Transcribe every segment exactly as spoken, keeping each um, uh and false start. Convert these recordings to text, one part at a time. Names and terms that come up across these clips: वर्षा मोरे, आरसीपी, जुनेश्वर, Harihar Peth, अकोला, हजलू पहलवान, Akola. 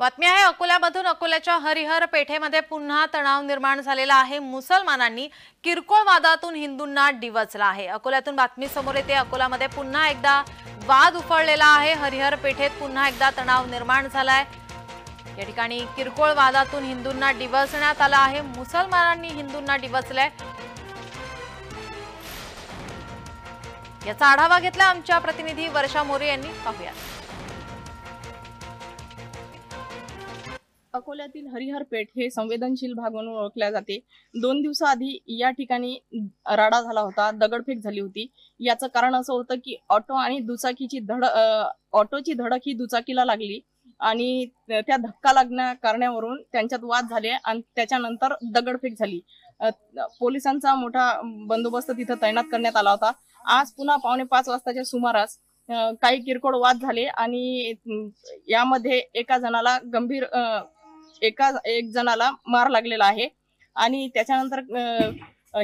बातमी आहे अकोल्यामधून। अकोल्याच्या हरिहर पेठेमध्ये पुन्हा तणाव निर्माण झालेला आहे। मुसलमानांनी किरकोळ वादातून हिंदूंना डिवचला आहे। अकोल्यातून बातमी समोर येते। अकोल्यामध्ये पुन्हा एकदा वाद उफाळलेला आहे। हरिहर पेठेत पुन्हा एकदा तणाव निर्माण झाला आहे। या ठिकाणी किरकोळ वादातून हिंदूंना डिवचण्यात आलं आहे। मुसलमानांनी हिंदूंना डिवचले। याचा आढावा घेतला आमच्या प्रतिनिधी वर्षा मोरे यांनी। पाहूया। अकोल्यातील हरिहर पेठ हे संवेदनशील भाग म्हणून ओळखले जाते। दोन दिवसाआधी या ठिकाणी राडा झाला होता, दगडफेक झाली होती। याचं कारण असं होतं की ऑटो आणि दुचाकीची धडक ऑटोची धडक ही दुचाकीला लागली आणि त्या धक्का लागण्या कारणावरून त्यांच्यात वाद झाले आणि त्याच्यानंतर दगडफेक झाली। पोलिसांचा मोठा बंदोबस्त तिथे तैनात करण्यात आला होता। आज पुन्हा पावणे पाच वाजताच्या सुमारास काही किरकोळ वाद झाले आणि यामध्ये एका जणाला गंभीर एका एक जणाला मार लागलेला आहे। आणि त्याच्यानंतर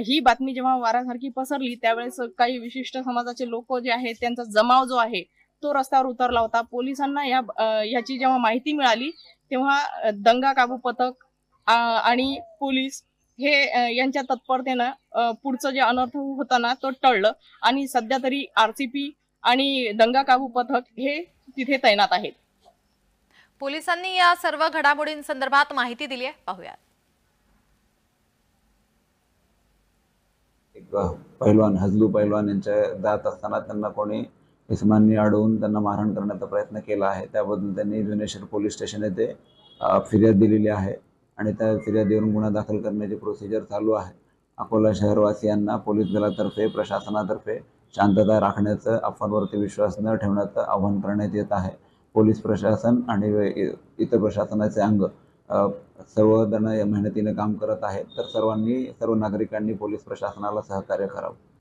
ही बातमी जेव्हा वारासारखी पसरली त्यावेळेस काही विशिष्ट समाजाचे लोक जे आहेत त्यांचा जमाव जो आहे तो रस्त्यावर उतरला होता। पोलिसांना या याची जेव्हा माहिती मिळाली तेव्हा दंगा काबू पथक आणि पोलीस हे यांच्या तत्परतेनं पुढचं जे अनर्थ होताना तो टळलं आणि सध्या तरी आरसीपी आणि दंगा काबू पथक हे तिथे तैनात आहेत। पोलिसांनी या सर्व घडामोडीं संदर्भात माहिती दिली आहे, पाहूयात। एक पहलवान हजलू पहलवान यांच्या दात असताना त्यांना कोणी इसमांनी अडवून त्यांना मारहाण करण्याचा प्रयत्न केला आहे। त्याबद्दल त्यांनी जुनेश्वर पोलीस स्टेशन येथे फिर्याद दिलेली आहे आणि त्या फिर्यादीवरून गुन्हा दाखल करण्याची प्रोसिजर चालू आहे। अकोला शहरवासियांना पोलीस दलातर्फे प्रशासनातर्फे शांतता राखण्याचं, अफवांवरती विश्वास न ठेवण्याचं आवाहन करण्यात येत आहे। पोलीस प्रशासन आणि इतर प्रशासनाचे अंग सर्वजण मेहनतीने काम करत आहेत, तर सर्वांनी सर्व नागरिकांनी पोलीस प्रशासनाला सहकार्य करावं।